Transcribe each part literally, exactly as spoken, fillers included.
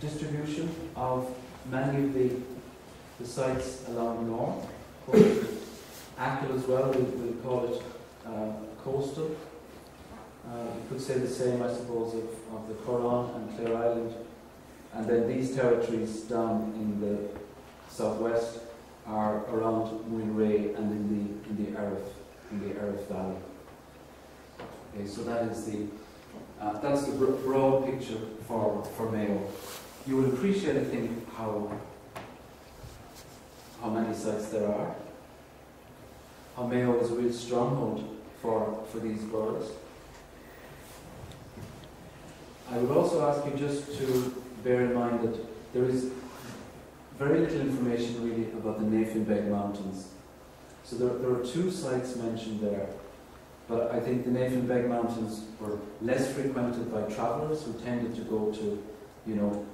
distribution of many of the, the sites along north, Acker as well, we, we call it uh, coastal. Uh, you could say the same, I suppose, of, of the Corraun and Clare Island. And then these territories down in the southwest are around Muin and in the in the Arif in the Arif Valley. Okay, so that is the uh, that's the broad picture for for Mayo. You will appreciate, I think, how how many sites there are. How Mayo is a real stronghold for for these birds. I would also ask you just to bear in mind that there is very little information really about the Nathan Beg Mountains. So there, there are two sites mentioned there, but I think the Nathan Beg Mountains were less frequented by travellers who tended to go to, you know,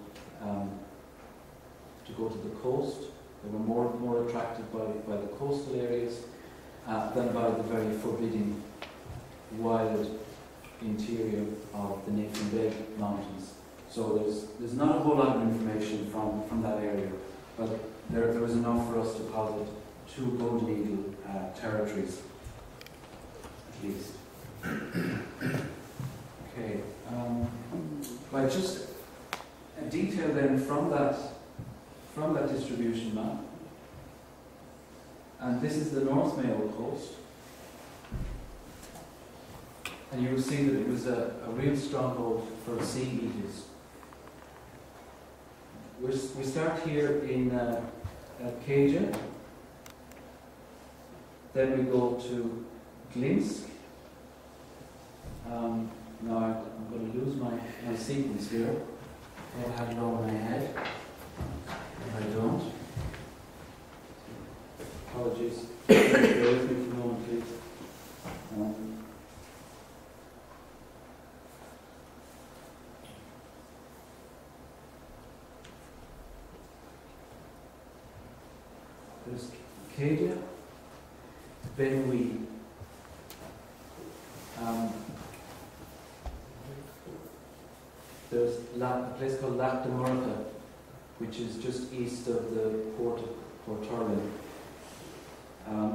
um, to go to the coast. They were more more attracted by by the coastal areas uh, than by the very forbidding, wild interior of the Nathan Beg Mountains. So there's, there's not a whole lot of information from, from that area, but there, there was enough for us to posit two Golden Eagle uh, territories, at least. Okay, um, by just a detail then from that, from that distribution map, and this is the North Mayo coast, and you will see that it was a, a real stronghold for sea eagles. We're, we start here in uh, at Cajun, then we go to Glinsk. Um, now I'm going to lose my, my sequence here. I had it all in my head. If I don't, apologies. Bear with me for a moment, please. Um, There's Kedia, Ben-Wee. Um, there's La a place called de Marta, which is just east of the port of Porturlin. Um,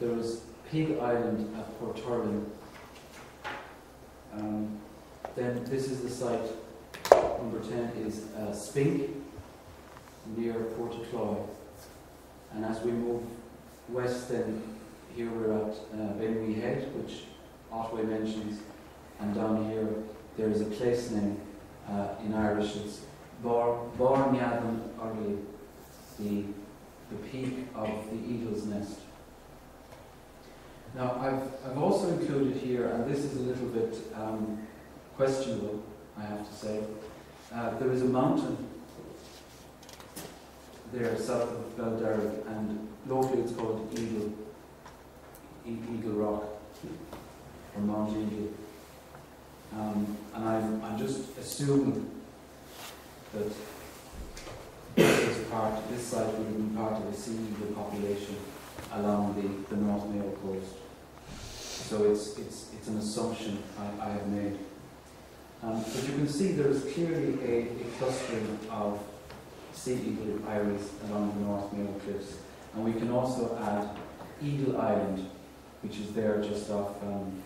there was Pig Island at Porturlin. Um, then this is the site, number ten is uh, Spink, near Port a Cloy. And as we move west, then here we're at uh, Benwee Head, which Otway mentions, and down here there is a place name uh, in Irish. It's Borneadon Orly, the the peak of the eagle's nest. Now I've I've also included here, and this is a little bit um, questionable, I have to say. Uh, there is a mountain there south of Belderrick, and locally it's called Eagle, e Eagle Rock, or Mount Eagle. Um, and I'm, I'm just assuming that this is part, this site would have been part of a sea eagle population along the, the North Mayo coast. So it's, it's, it's an assumption I, I have made. Um, but you can see there is clearly a, a clustering of sea eagle iris along the North Mayo cliffs, and we can also add Eagle Island, which is there just off um,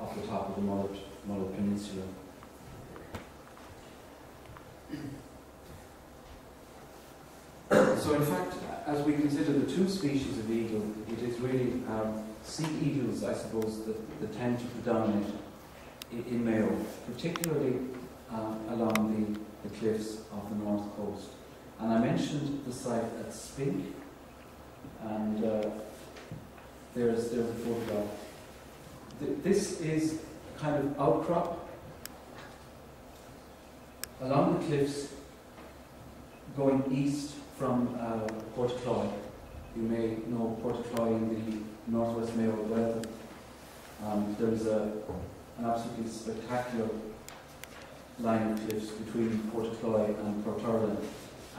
off the top of the Mullet Peninsula. So in fact, as we consider the two species of eagle, it is really um, sea eagles, I suppose, that, that tend to predominate in, in Mayo, particularly uh, along the, the cliffs of the north coast. And I mentioned the site at Spink, and uh, there's, there's a photograph. Th this is a kind of outcrop along the cliffs going east from uh, Port a Cloy. You may know Port a Cloy in the northwest Mayo well. Um, there's a, an absolutely spectacular line of cliffs between Port a Cloy and Porturlin.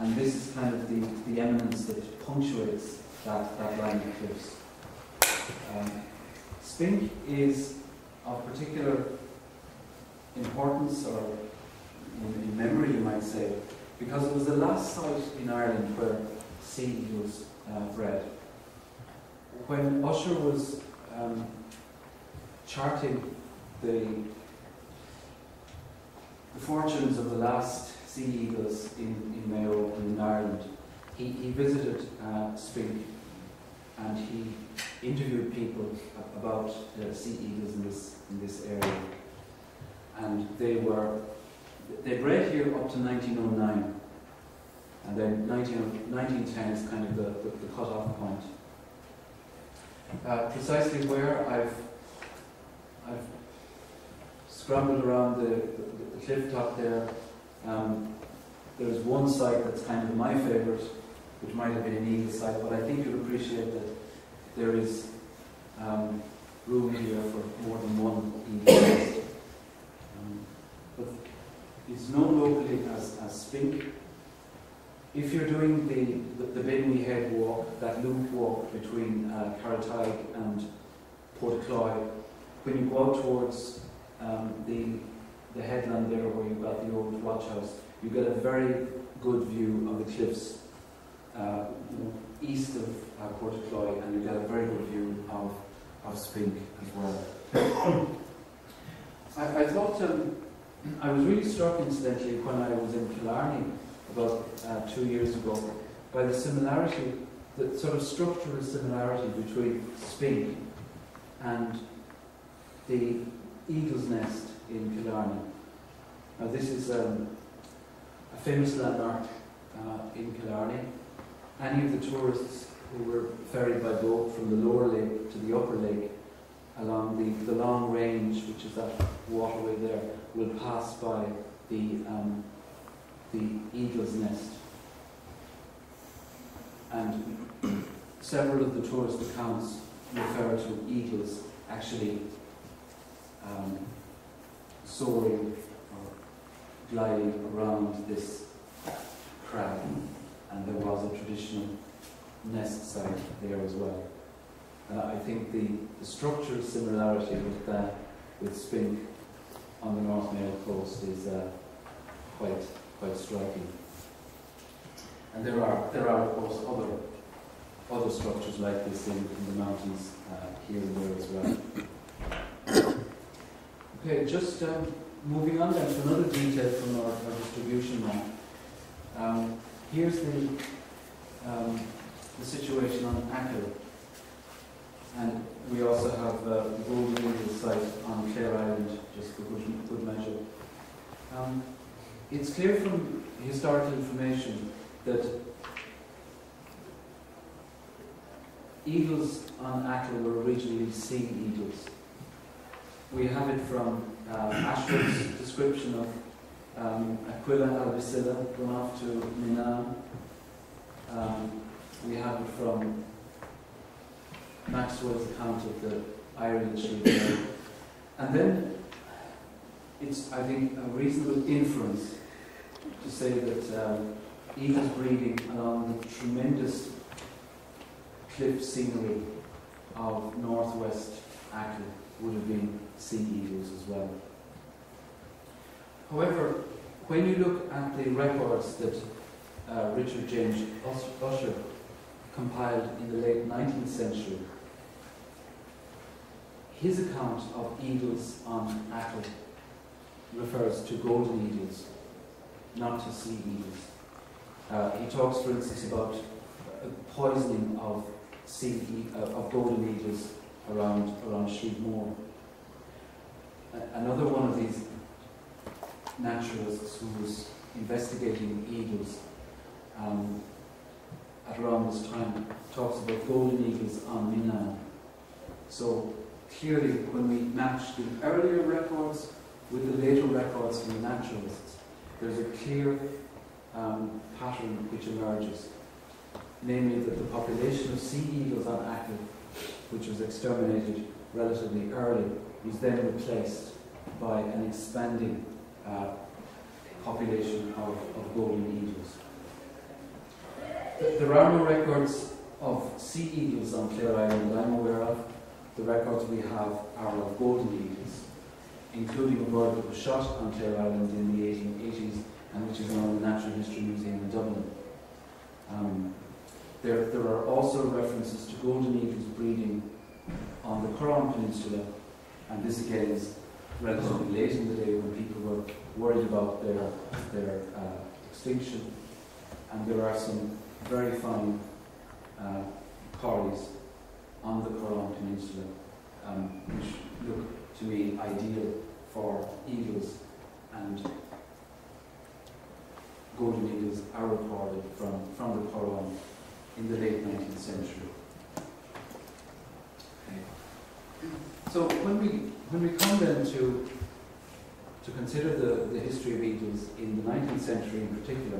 And this is kind of the, the eminence that punctuates that, that line of cliffs. Um, Spink is of particular importance, or in, in memory, you might say, because it was the last site in Ireland where seed was uh, bred. When Ussher was um, charting the, the fortunes of the last sea eagles in, in Mayo and in Ireland, he, he visited uh, Spink, and he interviewed people about the sea eagles in this, in this area. And they were, they bred here up to nineteen oh nine, and then nineteen ten is kind of the, the, the cut-off point. Uh, precisely where I've, I've scrambled around the, the, the cliff top there, um, there's one site that's kind of my favourite, which might have been an eagle site, but I think you'll appreciate that there is um, room here for more than one eagle site. Um, but it's known locally as, as Spink. If you're doing the, the, the Benwee Head walk, that loop walk between uh, Carataig and Port a Cloy, when you go out towards um, the, the headland there where you've got the old watch house, you get a very good view of the cliffs uh, east of uh, Port a Cloy, and you get a very good view of, of Spink as well. I, I thought, um, I was really struck incidentally when I was in Killarney about uh, two years ago, by the similarity, the sort of structural similarity between Spink and the Eagle's Nest in Killarney. Now this is um, a famous landmark uh, in Killarney. Any of the tourists who were ferried by boat from the lower lake to the upper lake along the, the long range, which is that waterway there, will pass by the um, the Eagle's Nest. And several of the tourist accounts refer to eagles actually um, soaring or gliding around this crag, and there was a traditional nest site there as well. Uh, I think the, the structural similarity with that, with Spink on the North Mayo coast is uh, quite quite striking. And there are, there are of course other, other structures like this in, in the mountains uh, here and there as well. Okay, just um, moving on then to another detail from our, our distribution map. Um, here's the, um, the situation on Acker. And we also have uh, the golden eagle site on Clare Island, just for good, good measure. Um, It's clear from historical information that eagles on Acker were originally sea eagles. We have it from uh, Ashwood's description of um, Aquila albicilla going off to Minam. Um, we have it from Maxwell's account of the Irian sheep. And then it's, I think, a reasonable inference to say that um, eagles breeding along the tremendous cliff scenery of northwest Acker would have been sea eagles as well. However, when you look at the records that uh, Richard James Ussher compiled in the late nineteenth century, his account of eagles on Acker refers to golden eagles, not to sea eagles. Uh, he talks, for instance, about poisoning of sea e uh, of golden eagles around around Sheep Moor. Uh, another one of these naturalists who was investigating eagles um, at around this time talks about golden eagles on Minam. So clearly, when we match the earlier records with the later records from the naturalists, there's a clear um, pattern which emerges. Namely, that the population of sea eagles on Acker, which was exterminated relatively early, was then replaced by an expanding uh, population of, of golden eagles. There are no records of sea eagles on Clare Island that I'm aware of. The records we have are of golden eagles. including a bird that was shot on Clare Island in the eighteen eighties and which is now in the Natural History Museum in Dublin. Um, there, there are also references to golden eagles breeding on the Corraun Peninsula, and this again is relatively late in the day when people were worried about their, their uh, extinction. And there are some very fine uh, corries on the Corraun Peninsula, um, which look to me ideal for eagles, and golden eagles are recorded from, from the Corraun in the late nineteenth century. Okay. So when we, when we come then to, to consider the, the history of eagles in the nineteenth century in particular,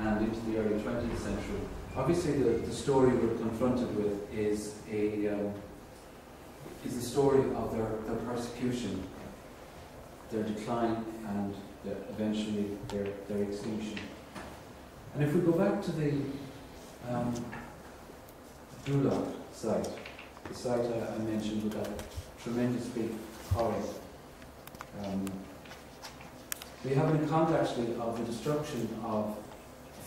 and into the early twentieth century, obviously the, the story we're confronted with is a um, is the story of their, their persecution, their decline, and their, eventually their, their extinction. And if we go back to the um, Doolough site, the site I, I mentioned with that tremendous big quarry, um, we have an account actually of the destruction of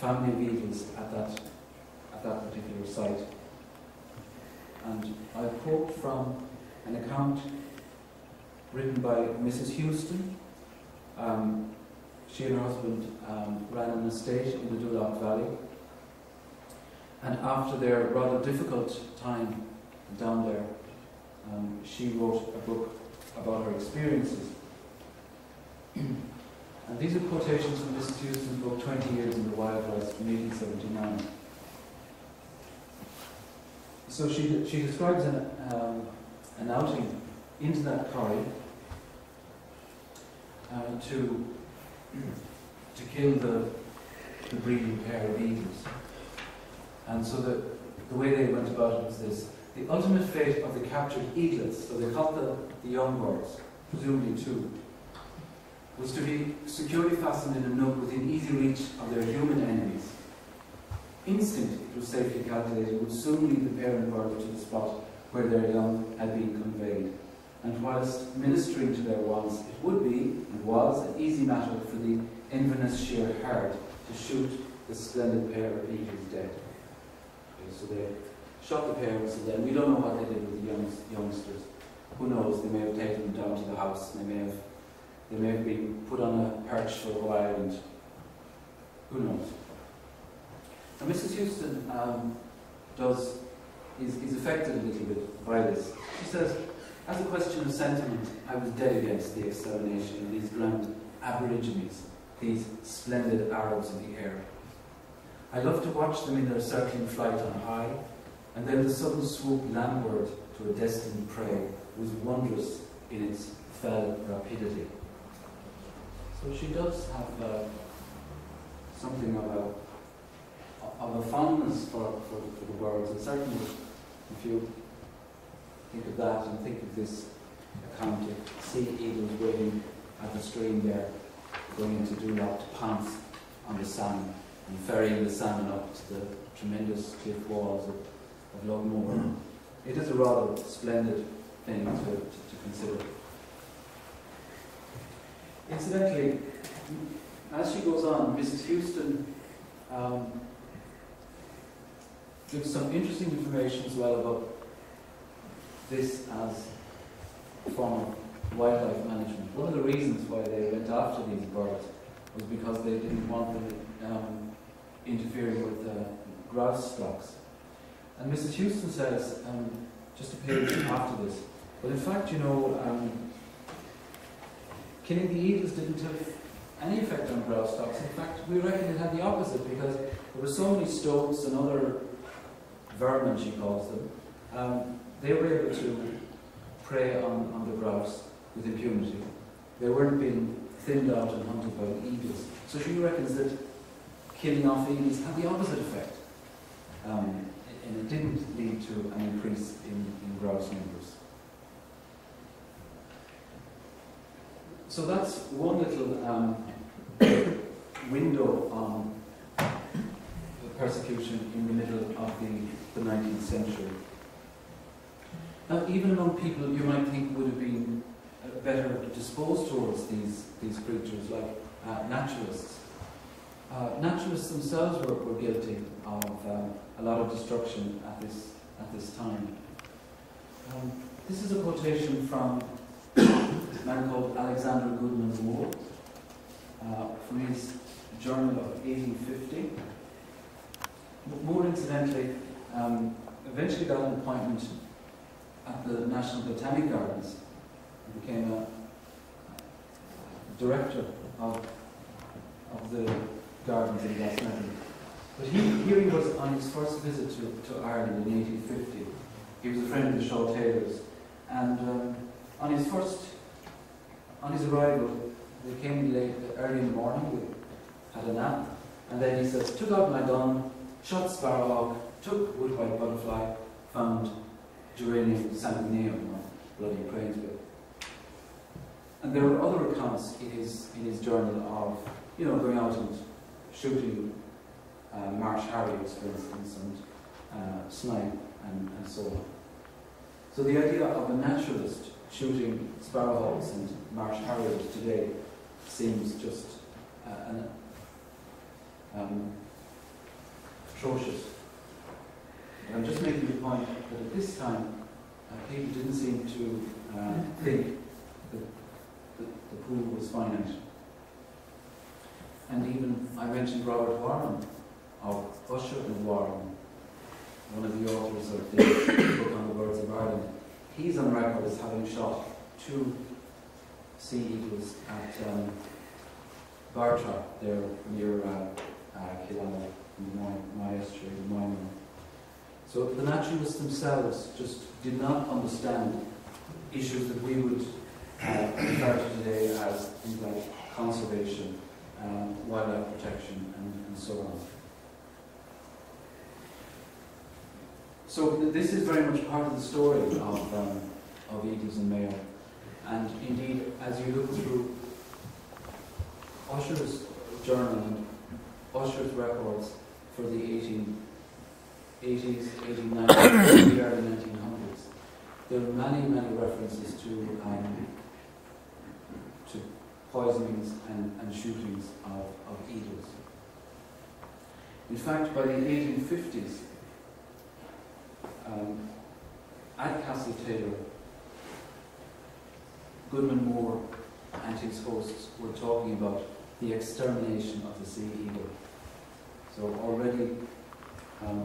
family of eagles at that, at that particular site. And I quote from an account written by Missus Houston. Um, she and her husband um, ran an estate in the Doolough Valley. And after their rather difficult time down there, um, she wrote a book about her experiences. And these are quotations from Missus Houston's book, twenty years in the Wild West, from eighteen seventy-nine. So she, she describes an, um, an outing into that quarry uh, to, to kill the, the breeding pair of eagles. And so the, the way they went about it was this. The ultimate fate of the captured eaglets, so they caught the, the young birds, presumably two, was to be securely fastened in a nook within easy reach of their human enemies. Instinct, it was safely calculated, would soon lead the parent bird to the spot where their young had been conveyed. And whilst ministering to their wants, it would be, and was, an easy matter for the Inverness sheer herd to shoot the splendid pair of eagles dead. Okay, so they shot the parents, and then we don't know what they did with the young, youngsters. Who knows, they may have taken them down to the house, and they may have They may have been put on a perch for a while, and who knows. Now, Missus Houston um, does, is, is affected a little bit by this. She says, as a question of sentiment, I was dead against the extermination of these grand aborigines, these splendid Arabs of the air. I loved to watch them in their circling flight on high, and then the sudden swoop landward to a destined prey was wondrous in its fell rapidity. So she does have uh, something of a, of a fondness for, for, for the birds, and certainly if you think of that and think of this account of sea eagles waiting at the stream there, going into Doolough to pounce on the salmon and ferrying the salmon up to the tremendous cliff walls of, of Lugmore. It is a rather splendid thing to, to, to consider. Incidentally, as she goes on, Missus Houston um, gives some interesting information as well about this as a form of wildlife management. One of the reasons why they went after these birds was because they didn't want them um, interfering with uh, grouse flocks. And Missus Houston says, um, just a page after this, but in fact, you know, um, killing the eagles didn't have any effect on grouse stocks. In fact, we reckon it had the opposite, because there were so many stoats and other vermin, she calls them, um, they were able to prey on, on the grouse with impunity. They weren't being thinned out and hunted by eagles. So she reckons that killing off eagles had the opposite effect, um, and it didn't lead to an increase in, in grouse numbers. So that's one little um, window on the persecution in the middle of the, the nineteenth century. Now, even among people you might think would have been better disposed towards these, these creatures, like uh, naturalists. Uh, naturalists themselves were, were guilty of um, a lot of destruction at this, at this time. Um, this is a quotation from a man called Alexander Goodman Moore, uh, from his journal of eighteen fifty. Moore, incidentally, um, eventually got an appointment at the National Botanic Gardens and became a director of, of the gardens in Glasnevin. But he, here he was on his first visit to, to Ireland in eighteen fifty. He was a friend of the Shaw Taylors, and um, on his first, on his arrival, they came late, early in the morning. We had a nap, and then he says, "Took out my gun, shot sparrowhawk, took wood-white butterfly, found geranium sanguineum, or bloody cranesbill." And there were other accounts in his in his journal of, you know, going out and shooting uh, marsh harriers, for instance, and uh, snipe. And, and so on. So the idea of a naturalist shooting sparrowhawks and marsh harriers today seems just uh, an, um, atrocious. But I'm just making the point that at this time uh, people didn't seem to uh, think that the, the pool was finite. And even I mentioned Robert Warren of Ussher and Warren, one of the authors of the book on the birds of Ireland. He's on record as having shot two sea eagles at um, Bartra, there near uh, uh, Killarney, my estuary, my Muin. So the naturalists themselves just did not understand issues that we would uh, refer to today as things like conservation, um, wildlife protection, and, and so on. So this is very much part of the story of, um, of eagles and Mayo. And indeed, as you look through Ussher's journal and Ussher's records for the eighteen eighties, eighteen nineties, the early nineteen hundreds, there are many, many references to, um, to poisonings and, and shootings of, of eagles. In fact, by the eighteen fifties, Um, at Castle Taylor, Goodman Moore and his hosts were talking about the extermination of the sea eagle. So already um,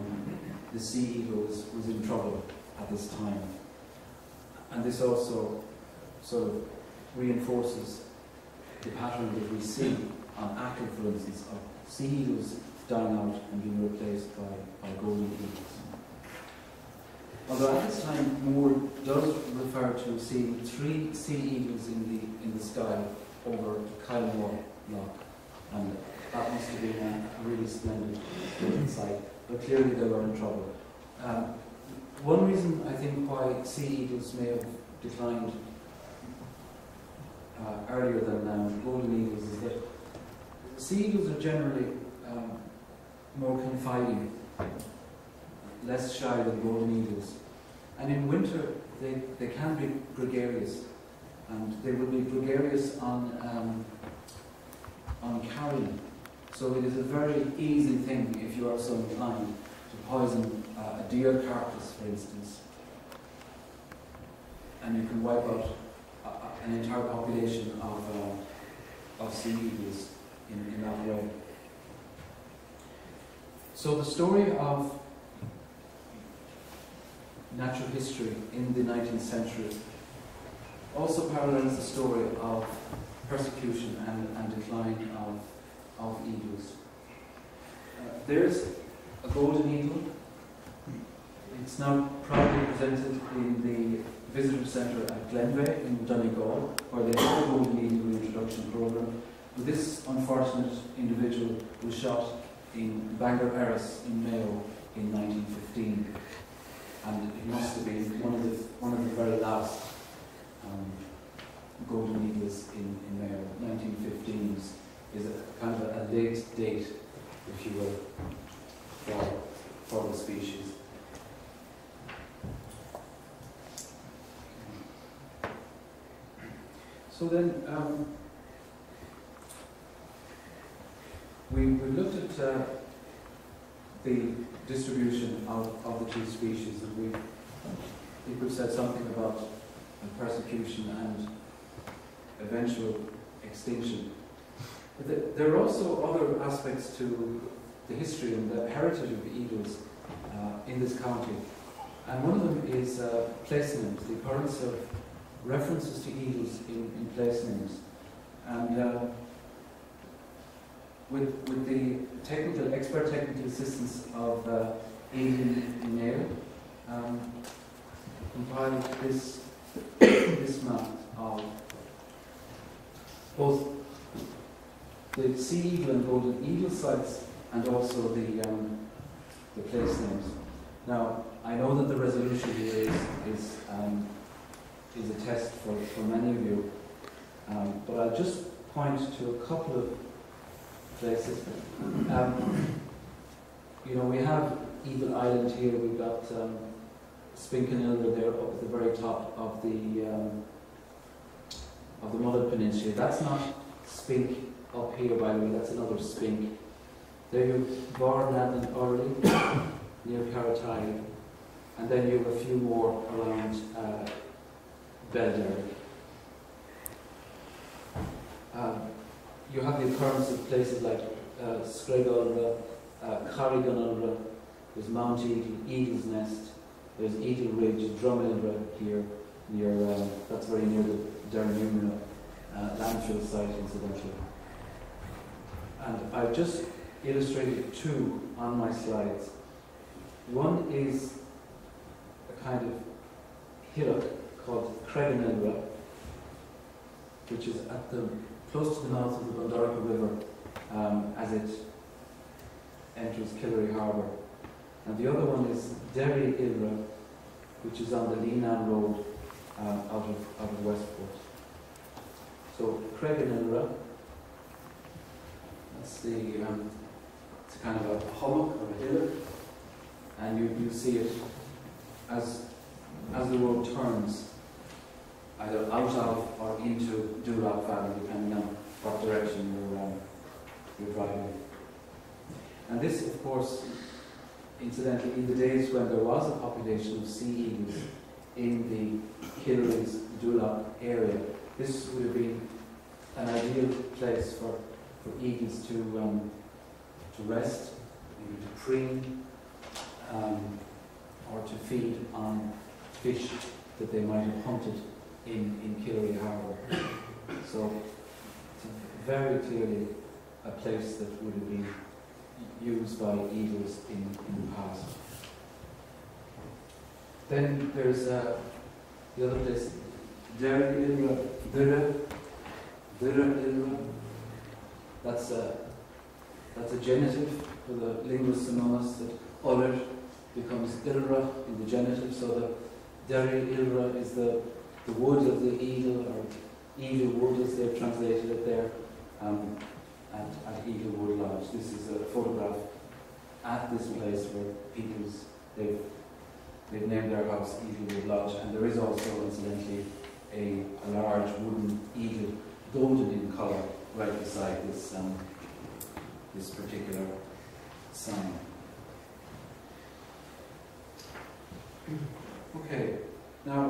the sea eagle was, was in trouble at this time. And this also sort of reinforces the pattern that we see on Acker, for instance, of sea eagles dying out and being replaced by, by golden eagles. Although at this time Moore does refer to seeing three sea eagles in the in the sky over Kylemore Lock, and that must have been a really splendid sight. But clearly they were in trouble. Um, one reason I think why sea eagles may have declined uh, earlier than um, golden eagles is that sea eagles are generally um, more confiding, less shy than golden eagles. And in winter, they, they can be gregarious. And they will be gregarious on, um, on carrion. So it is a very easy thing, if you are so inclined, to poison uh, a deer carcass, for instance. And you can wipe out a, a, an entire population of, uh, of sea eagles in, in that way. So the story of natural history in the nineteenth century also parallels the story of persecution and, and decline of, of eagles. Uh, there's a golden eagle. It's now proudly presented in the visitor centre at Glenveigh in Donegal, where they have a golden eagle reintroduction programme. But this unfortunate individual was shot in Bangor Eras in Mayo in nineteen fifteen. And it must have been one of the, one of the very last um, golden eagles in, in Mayo. nineteen fifteen is a kind of a late date, if you will, for, for the species. So then um, we, we looked at uh, the distribution of, of the two species, and we, I think we've said something about persecution and eventual extinction. But there are also other aspects to the history and the heritage of the eagles uh, in this county. And one of them is uh, place names, the occurrence of references to eagles in, in place names. And uh, with, with the technical, expert technical assistance of uh, Aidan and Mayo, um, compiled this, this map of both the sea eagle and golden eagle sites and also the, um, the place names. Now, I know that the resolution here is, is, um, is a test for, for many of you, um, but I'll just point to a couple of places. Um, you know, we have Eagle Island here, we've got um, Spink and Ilra there up at the very top of the, um, of the Mother Peninsula. That's not Spink up here, by the way, that's another Spink. There you've Burren and Orly, near Caratay, and then you have a few more around uh, Belder. Um, you have the occurrence of places like uh, Craiganegra, uh, Carriganegra, there's Mount Eagle, Eagle's Nest, there's Eagle Ridge, Drumilra here, near, uh, that's very near the Derry uh landfill site incidentally. And I've just illustrated two on my slides. One is a kind of hillock called Craiganegra, which is at the close to the mouth of the Glendorca River um, as it enters Killary Harbour. And the other one is Derry Hillra, which is on the Leanan Road uh, out of out of Westport. So Craiganegra, that's the um, it's kind of a hummock or a hillock. And you, you see it as, as the road turns, either out of or into Doolough Valley, depending on what direction you're, um, you're driving. And this, of course, incidentally, in the days when there was a population of sea eagles in the Killarney's Doolough area, this would have been an ideal place for, for eagles to, um, to rest, maybe to preen, Um, or to feed on fish that they might have hunted in, in Killary Harbour. So it's very clearly a place that would have been used by eagles in, in the past. Then there's uh, the other place, Derry Hillra, Derry Hillra. That's a, that's a genitive for the lingua sinonis that Oler becomes Ilra in the genitive, so the Derry Ilra is the, the wood of the eagle, or eagle wood as they've translated it there, um, at, at Eagle Wood Lodge. This is a photograph at this place where people's, they've, they've named their house Eagle Wood Lodge, and there is also, incidentally, a, a large wooden eagle, golden in colour, right beside this, um, this particular sign. Okay, now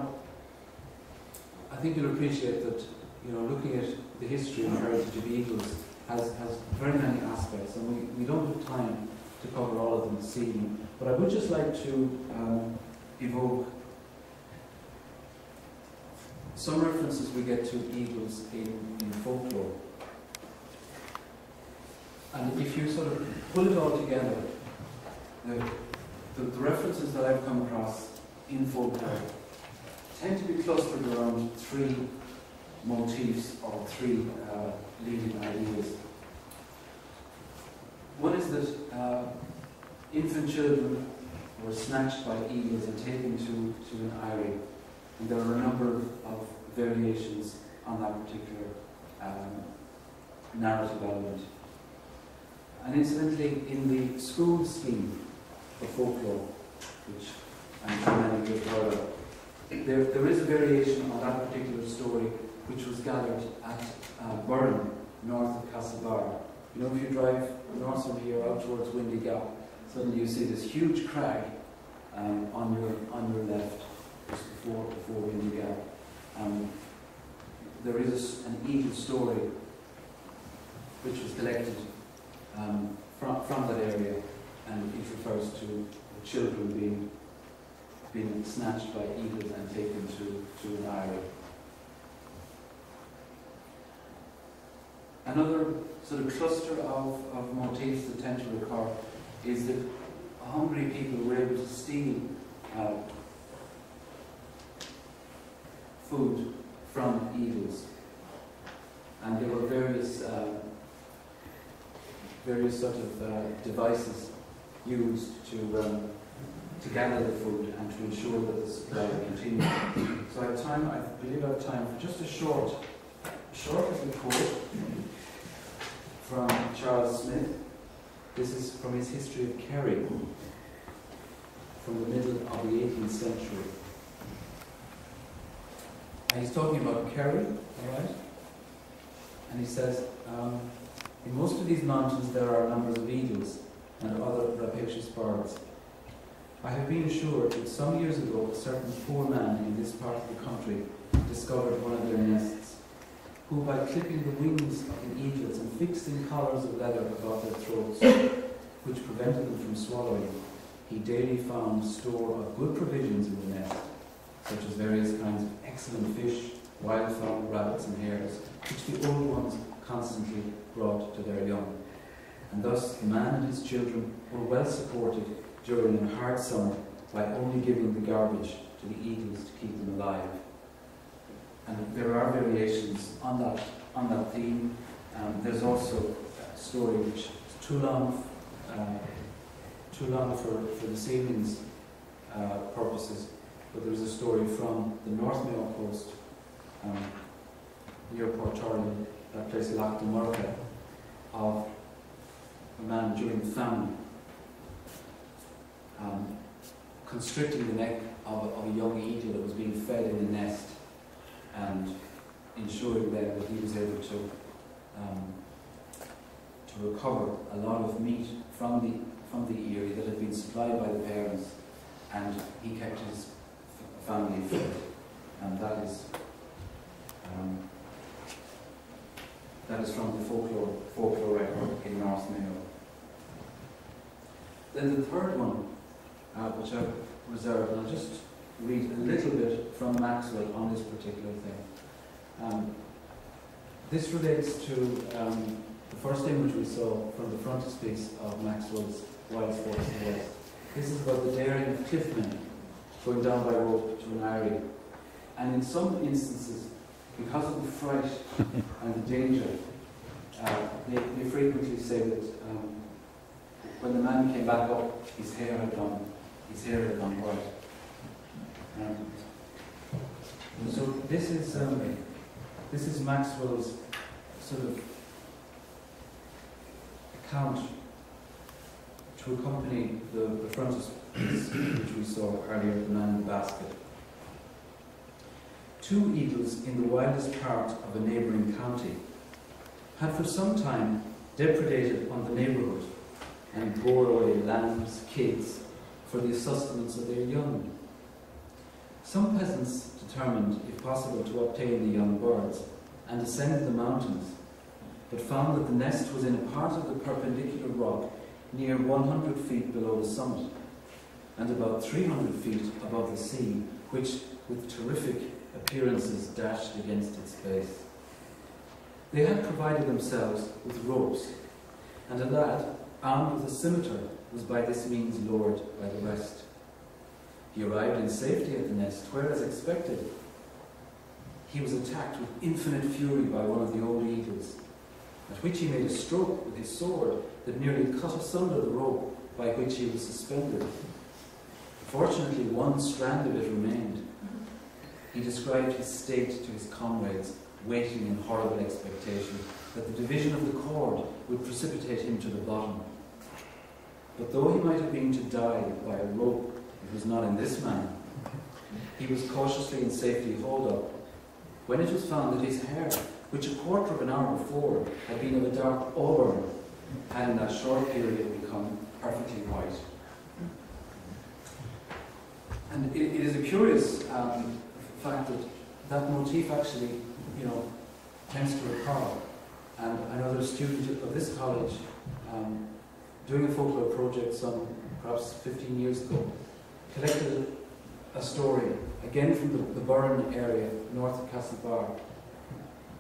I think you'll appreciate that, you know, looking at the history and heritage of eagles has, has very many aspects, and we, we don't have time to cover all of them this evening, but I would just like to um, evoke some references we get to eagles in, in folklore. And if you sort of pull it all together, the, The, the references that I've come across in folklore tend to be clustered around three motifs or three uh, leading ideas. One is that uh, infant children were snatched by eagles and taken to, to an eyrie, and there are a number of variations on that particular um, narrative element. And incidentally, in the school scheme for folklore, which I'm sure many of you have heard of, there, there is a variation on that particular story which was gathered at uh, Burren, north of Castlebar. You know, if you drive north from here out towards Windy Gap, suddenly you see this huge crag um, on your on your left, just before before Windy Gap. Um, there is an eagle story which was collected um, from from that area, and it refers to the children being being snatched by eagles and taken to to an eyrie. Another sort of cluster of, of motifs that tend to recur is that hungry people were able to steal uh, food from eagles, and there were various uh, various sort of uh, devices used to um, to gather the food and to ensure that the supply continues. So I have time, I believe I have time for just a short, short little quote from Charles Smith. This is from his History of Kerry, from the middle of the eighteenth century. And he's talking about Kerry, all right? And he says, um, in most of these mountains there are numbers of eagles and other rapacious birds. I have been assured that some years ago a certain poor man in this part of the country discovered one of their nests, who by clipping the wings of the eagles and fixing collars of leather about their throats, which prevented them from swallowing, he daily found store of good provisions in the nest, such as various kinds of excellent fish, wild-fowl, rabbits and hares, which the old ones constantly brought to their young. And thus the man and his children were well supported during a hard summer by only giving the garbage to the eagles to keep them alive. And there are variations on that, on that theme. Um, there's also a story which is too long, uh, too long for, for this evening's uh, purposes, but there's a story from the North Mayo coast, um, near Porturlin, that place Loch de Marta, of a man during the famine um, constricting the neck of, of a young eagle that was being fed in the nest, and ensuring that he was able to um, to recover a lot of meat from the from the eyrie that had been supplied by the parents, and he kept his family fed. And that is um, that is from the folklore folklore record in North Mayo. Then the third one, uh, which I've reserved, and I'll just read a little bit from Maxwell on this particular thing. Um, this relates to um, the first image we saw from the frontispiece of Maxwell's Wild Sports of the West. This is about the daring of cliffmen going down by rope to an eyrie. And in some instances, because of the fright and the danger, uh, they, they frequently say that um, when the man came back up, his hair had gone, his hair had gone white. Um, so this is um, this is Maxwell's sort of account to accompany the, the frontispiece which we saw earlier, the man in the basket. Two eagles in the wildest part of a neighbouring county had for some time depredated on the neighbourhood and bore away lambs, kids, for the sustenance of their young. Some peasants determined, if possible, to obtain the young birds and ascended the mountains, but found that the nest was in a part of the perpendicular rock near one hundred feet below the summit and about three hundred feet above the sea, which, with terrific appearances, dashed against its base. They had provided themselves with ropes, and a lad, armed with a scimitar, was by this means lured by the rest. He arrived in safety at the nest, where, as expected, he was attacked with infinite fury by one of the old eagles, at which he made a stroke with his sword that nearly cut asunder the rope by which he was suspended. Fortunately, one strand of it remained. He described his state to his comrades, waiting in horrible expectation that the division of the cord would precipitate him to the bottom. But though he might have been to die by a rope, it was not in this man. He was cautiously in safety hauled up, when it was found that his hair, which a quarter of an hour before had been of a dark auburn, had in that short period become perfectly white. And it, it is a curious um, fact that that motif actually, you know, tends to recur. And another student of this college, um, doing a folklore project some perhaps fifteen years ago, collected a story, again from the, the Burren area, north of Castlebar,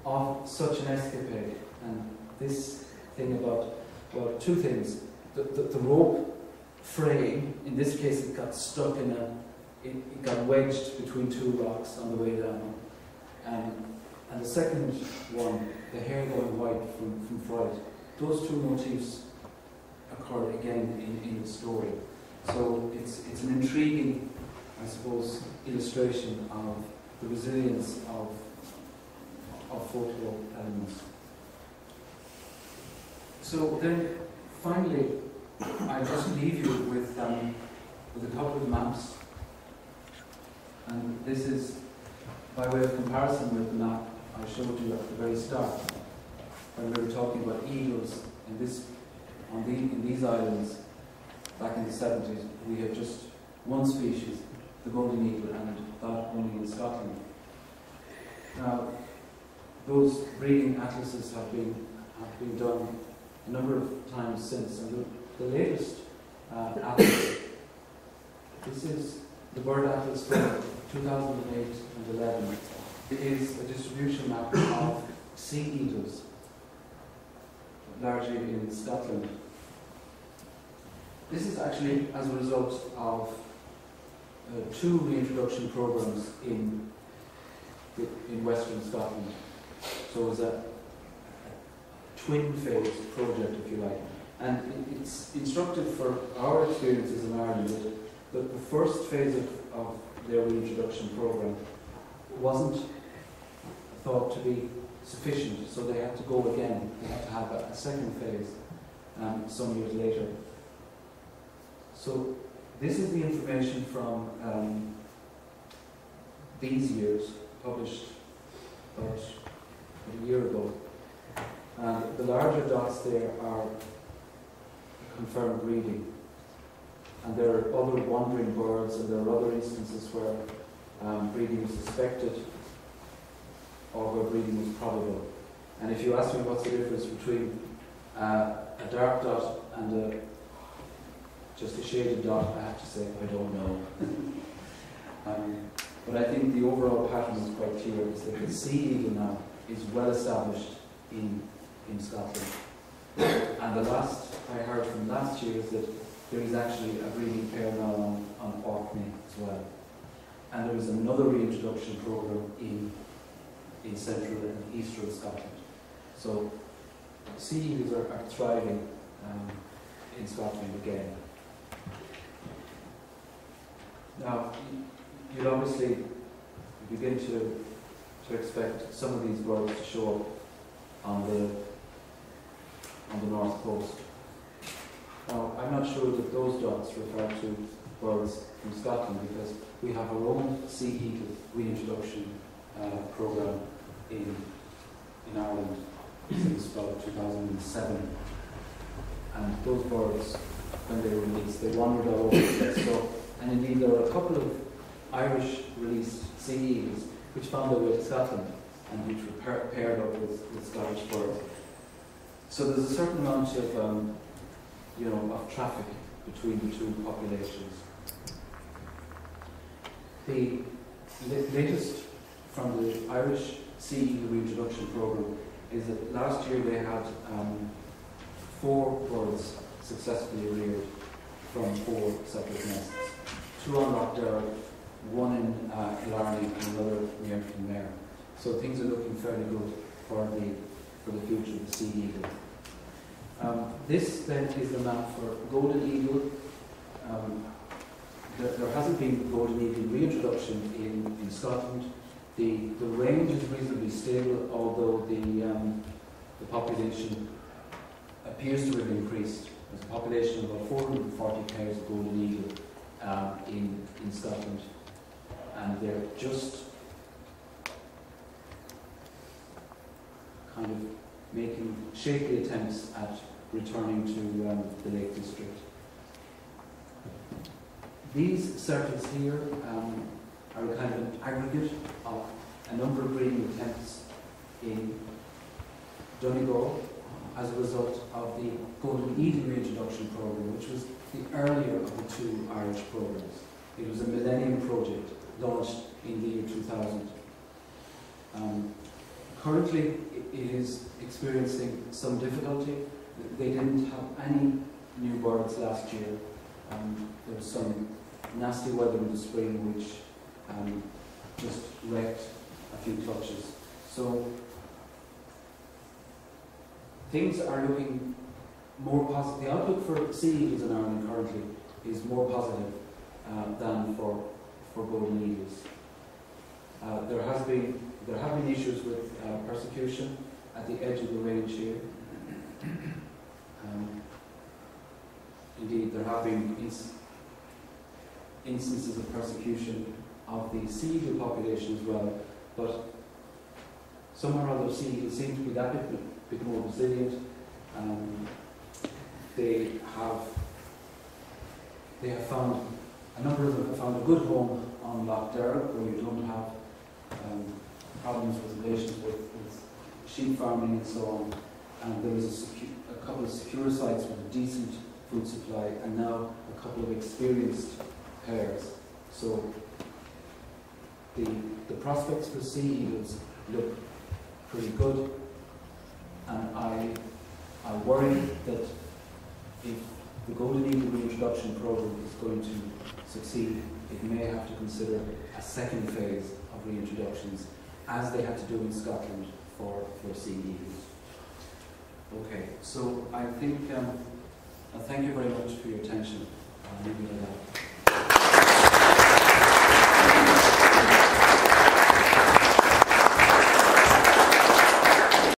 of such an escapade. And this thing about, well, two things. The, the, the rope fraying, in this case it got stuck in a, it, it got wedged between two rocks on the way down. And, and the second one, the hair going white from, from Freud. Those two motifs occur again in, in the story. So it's, it's an intriguing, I suppose, illustration of the resilience of, of folklore elements. So then, finally, I just leave you with, um, with a couple of maps. And this is by way of comparison with the map I showed you at the very start, when we were talking about eagles in, this, on the, in these islands back in the seventies. We had just one species, the golden eagle, and that only in Scotland. Now, those breeding atlases have been, have been done a number of times since, and the, the latest uh, atlas, this is the bird atlas from two thousand eight and eleven. It is a distribution map of sea eagles, largely in Scotland. This is actually as a result of uh, two reintroduction programs in, in Western Scotland. So it was a twin phase project, if you like. And it's instructive for our experiences in Ireland that the first phase of, of their reintroduction program wasn't thought to be sufficient, so they had to go again. They had to have a, a second phase um, some years later. So this is the information from um, these years, published about a year ago. Uh, the larger dots there are confirmed breeding. And there are other wandering birds, and there are other instances where um, breeding was suspected or where breeding was probable. And if you ask me what's the difference between uh, a dark dot and a, just a shaded dot, I have to say, I don't know. um, but I think the overall pattern is quite clear, is that the sea eagle now is well established in, in Scotland. And the last I heard from last year is that there is actually a breeding pair now on, on Orkney as well. And there was another reintroduction program in, in central and eastern Scotland. So sea eagles are, are thriving um, in Scotland again. Now, you'll obviously begin to, to expect some of these birds to show up on the, on the north coast. Now, I'm not sure that those dots refer to birds from Scotland, because we have our own sea eagle reintroduction uh, program in, in Ireland since about two thousand seven. And those birds, when they were released, they wandered all over the place. So, and indeed, there were a couple of Irish released sea eagles which found their way to Scotland and which were pair, paired up with, with Scottish birds. So there's a certain amount of um, you know, of traffic between the two populations. The latest from the Irish Sea Eagle Reintroduction Programme is that last year they had um, four birds successfully reared from four separate nests. Two on Loch Derg, one in uh, Killarney and another near Mayo. So things are looking fairly good for the, for the future of the sea eagle. Um, this then is the map for golden eagle. Um, there, there hasn't been golden eagle reintroduction in, in Scotland. The, the range is reasonably stable, although the, um, the population appears to have increased. There's a population of about four hundred forty pairs of golden eagle um, in, in Scotland, and they're just kind of making shaky attempts at returning to um, the Lake District. These circles here um, are a kind of aggregate of a number of breeding attempts in Donegal as a result of the Golden Eating reintroduction programme, which was the earlier of the two Irish programmes. It was a millennium project launched in the year two thousand. Um, currently, it is experiencing some difficulty. They didn't have any new birds last year. Um, there was some nasty weather in the spring which um, just wrecked a few clutches. So things are looking more positive. The outlook for sea eagles in Ireland currently is more positive uh, than for for golden eagles. Uh, there has been there have been issues with uh, persecution at the edge of the range here. Um, Indeed, there have been ins instances of persecution of the sea eagle population as well, but somehow or other sea eagles seem to be that bit, bit more resilient. Um, they have they have found, a number of them have found a good home on Loch Derg, where you don't have um, problems with relations with, with sheep farming and so on. And there is a, secu a couple of secure sites with a decent food supply, and now a couple of experienced pairs. So the, the prospects for sea eagles look pretty good, and I, I worry that if the Golden Eagle reintroduction program is going to succeed, it may have to consider a second phase of reintroductions, as they had to do in Scotland for, for sea eagles. Okay, so I think um, thank you very much for your attention. I'll leave it at that.